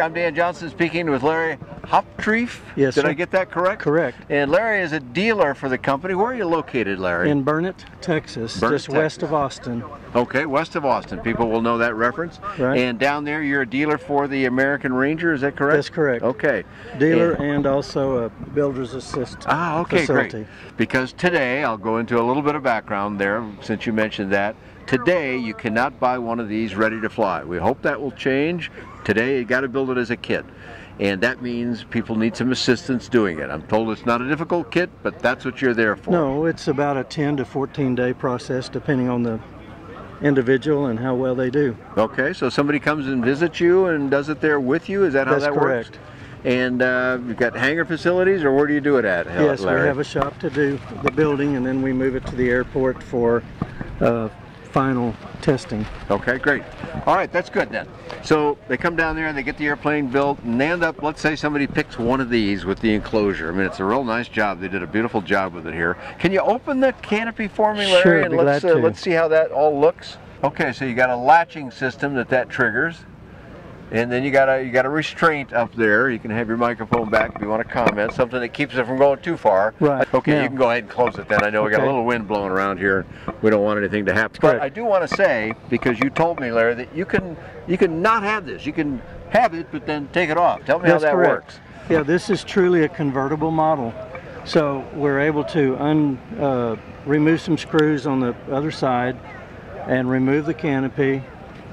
I'm Dan Johnson speaking with Larry Hoptreiff. Yes, sir. Did I get that correct? Correct. And Larry is a dealer for the company. Where are you located, Larry? In Burnett, Texas, just west of Austin. Okay, west of Austin. People will know that reference. Right. And down there, you're a dealer for the American Ranger. Is that correct? That's correct. Okay. Dealer and also a builder's assistant. Ah, okay, facility. Great. Because today, I'll go into a little bit of background there, since you mentioned that. Today, you cannot buy one of these ready to fly. We hope that will change. Today, you got to build it as a kit. And that means people need some assistance doing it. I'm told it's not a difficult kit, but that's what you're there for. No, it's about a 10 to 14 day process, depending on the individual and how well they do. Okay, so somebody comes and visits you and does it there with you? Is that how that works? That's correct. And you've got hangar facilities, or where do you do it at, Larry? Yes, we have a shop to do the building, and then we move it to the airport for final testing. Okay, great. All right, that's good then. So they come down there and they get the airplane built, and they end up, let's say somebody picks one of these with the enclosure. I mean, it's a real nice job. They did a beautiful job with it here. Can you open the canopy for me, Larry? Sure, and let's see how that all looks. Okay, so you got a latching system that triggers, and then you got a restraint up there. You can have your microphone back if you want to comment, something that keeps it from going too far. Right. Okay, now you can go ahead and close it then. I know we got a little wind blowing around here. We don't want anything to happen. But I do want to say, because you told me, Larry, that you can not have this. You can have it, but then take it off. Tell me how that works. Yeah, this is truly a convertible model. So we're able to remove some screws on the other side and remove the canopy.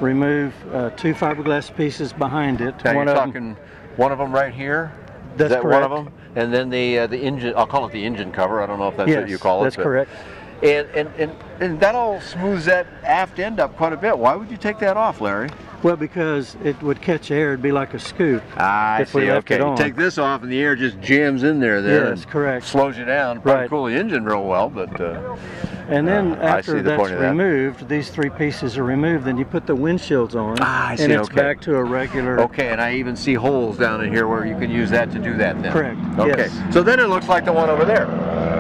Remove two fiberglass pieces behind it. Now you're talking one of them right here? That's correct. Is that one of them? And then the engine, I'll call it the engine cover. I don't know if that's what you call it. That's correct. And that all smooths that aft end up quite a bit. Why would you take that off, Larry? Well, because it would catch air. It'd be like a scoop. Ah, I see. Okay. You take this off and the air just jams in there then. Yes, correct. Slows you down. Probably cool the engine real well, but... and then after that's removed, these three pieces are removed, then you put the windshields on, and it's back to a regular... Okay, and I even see holes down in here where you can use that to do that then. Correct, yes. So then it looks like the one over there.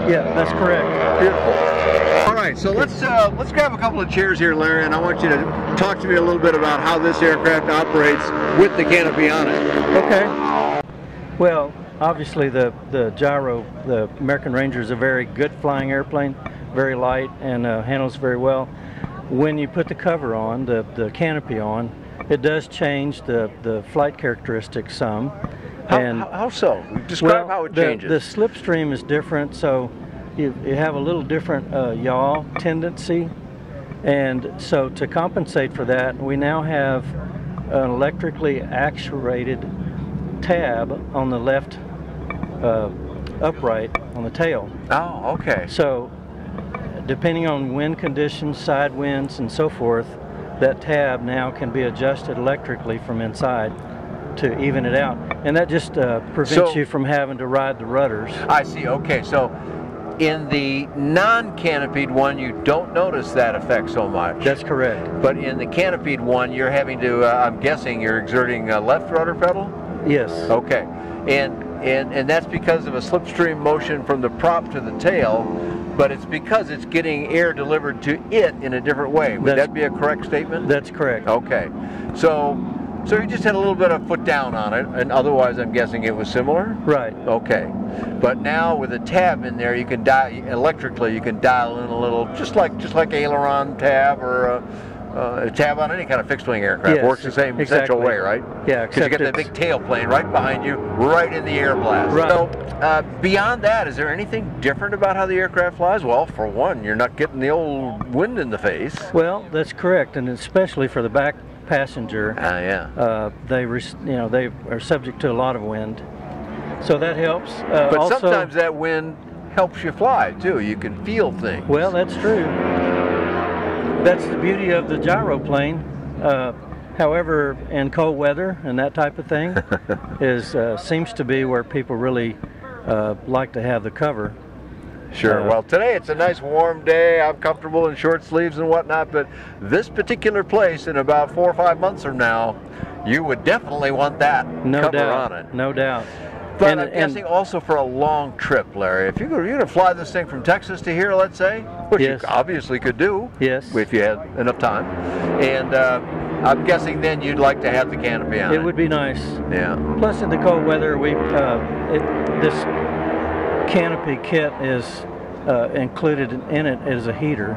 Yeah, that's correct. Beautiful. All right, so let's grab a couple of chairs here, Larry, and I want you to talk to me a little bit about how this aircraft operates with the canopy on it. Okay. Well, obviously the gyro, the American Ranger, is a very good flying airplane. Very light and handles very well. When you put the cover on, the canopy on, it does change the flight characteristics some. How so? Describe how it changes. The slipstream is different, so you have a little different yaw tendency, and so to compensate for that, we now have an electrically actuated tab on the left upright on the tail. Oh, okay. So, depending on wind conditions, side winds, and so forth, that tab now can be adjusted electrically from inside to even it out. And that just prevents you from having to ride the rudders. I see. Okay. So in the non-canopied one, you don't notice that effect so much. That's correct. But in the canopied one, you're having to, I'm guessing you're exerting a left rudder pedal? Yes. Okay. And that's because of a slipstream motion from the prop to the tail, but it's because it's getting air delivered to it in a different way. Would that be a correct statement? That's correct. Okay. So you just had a little bit of foot down on it, and otherwise I'm guessing it was similar? Right. Okay. But now with a tab in there, you can electrically dial in a little, just like aileron tab or a tab on any kind of fixed-wing aircraft. Yes, works the same essential way, right? Yeah, because you get that big tailplane right behind you, right in the air blast. Right. So, beyond that, is there anything different about how the aircraft flies? Well, for one, you're not getting the old wind in the face. Well, that's correct, and especially for the back passenger. They are subject to a lot of wind, so that helps. But also, sometimes that wind helps you fly too. You can feel things. Well, that's true. That's the beauty of the gyroplane. However, in cold weather and that type of thing seems to be where people really like to have the cover. Sure. Well, today it's a nice warm day. I'm comfortable in short sleeves and whatnot, but this particular place in about 4 or 5 months from now, you would definitely want that cover on it. No doubt. But I'm guessing also for a long trip, Larry. If you're going to fly this thing from Texas to here, let's say, which you obviously could do if you had enough time, and I'm guessing then you'd like to have the canopy on. It would be nice. Yeah. Plus, in the cold weather, we this canopy kit is included in it as a heater.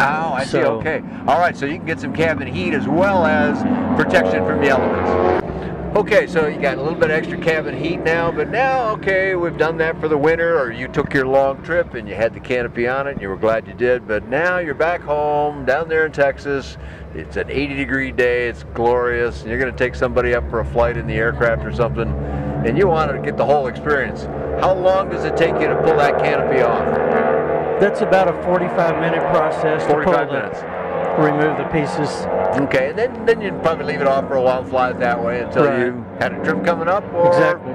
Oh, I see. Okay. All right, so you can get some cabin heat as well as protection from the elements. Okay, so you got a little bit extra cabin heat now, but now, okay, we've done that for the winter, or you took your long trip and you had the canopy on it and you were glad you did, but now you're back home down there in Texas. It's an 80-degree day, it's glorious, and you're going to take somebody up for a flight in the aircraft or something, and you want to get the whole experience. How long does it take you to pull that canopy off? That's about a 45-minute process. 45 minutes. Remove the pieces. Okay, and then you'd probably leave it off for a while and fly it that way until you had a trip coming up or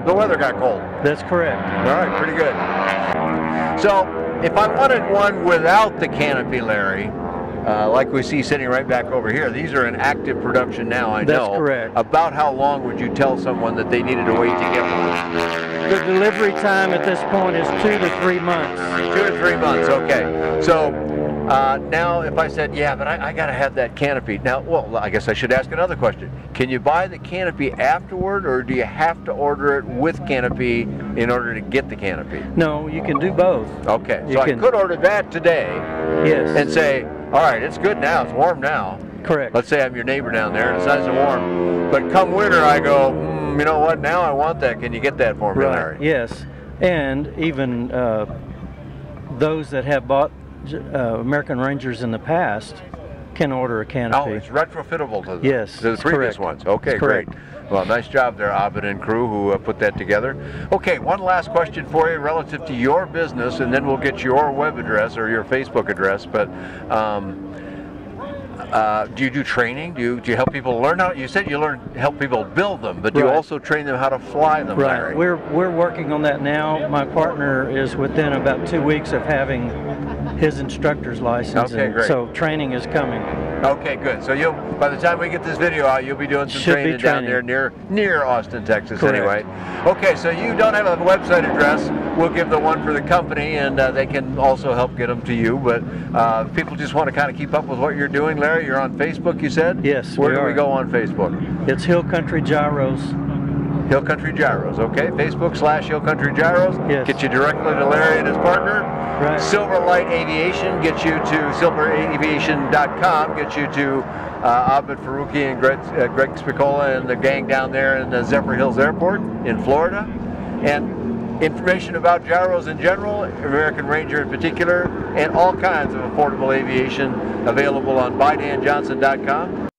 the weather got cold. That's correct. All right, pretty good. So if I wanted one without the canopy, Larry, like we see sitting right back over here, these are in active production now, I know. That's correct. About how long would you tell someone that they needed to wait to get one? The delivery time at this point is 2 to 3 months. 2 to 3 months, okay. So now if I said, yeah, but I gotta have that canopy. Now, well, I guess I should ask another question. Can you buy the canopy afterward, or do you have to order it with canopy in order to get the canopy? No, you can do both. Okay, so I could order that today and say, all right, it's good now, it's warm now. Correct. Let's say I'm your neighbor down there and it's nice and warm. But come winter, I go, you know what, now I want that. Can you get that for me, Larry? Right. Yes, and even those that have bought American Rangers in the past can order a canopy. Oh, it's retrofittable to the, to the previous ones. Okay, great. Well, nice job there, Abed and crew, who put that together. Okay, one last question for you relative to your business, and then we'll get your web address or your Facebook address. But do you do training? Do you help people learn how? You said you help people build them, but do you also train them how to fly them? Right. Larry? We're working on that now. My partner is within about 2 weeks of having his instructor's license. Okay, great. So training is coming. Okay, good. So you'll, by the time we get this video out, you'll be doing some training down there near Austin, Texas. Correct. Anyway. Okay, so you don't have a website address. We'll give the one for the company, and they can also help get them to you. But people just want to kind of keep up with what you're doing. Larry, you're on Facebook, you said? Yes, Where do we go on Facebook? It's Hill Country Gyros. Hill Country Gyros, okay? Facebook/Hill Country Gyros. Yes. Get you directly to Larry and his partner. Right. Silverlight Aviation gets you to silveraviation.com, gets you to Abed Faruqi and Greg Spicola and the gang down there in the Zephyr Hills Airport in Florida. And information about gyros in general, American Ranger in particular, and all kinds of affordable aviation available on buydanjohnson.com.